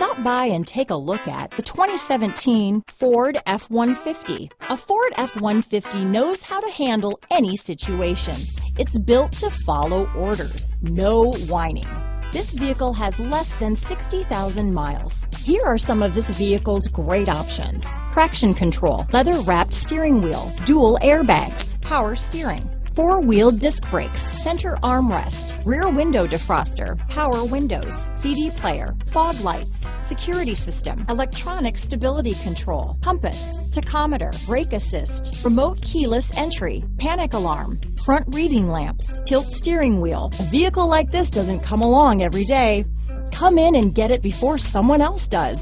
Stop by and take a look at the 2017 Ford F-150. A Ford F-150 knows how to handle any situation. It's built to follow orders, no whining. This vehicle has less than 60,000 miles. Here are some of this vehicle's great options: traction control, leather-wrapped steering wheel, dual airbags, power steering, four-wheel disc brakes, center armrest, rear window defroster, power windows, CD player, fog lights, security system, electronic stability control, compass, tachometer, brake assist, remote keyless entry, panic alarm, front reading lamps, tilt steering wheel. A vehicle like this doesn't come along every day. Come in and get it before someone else does.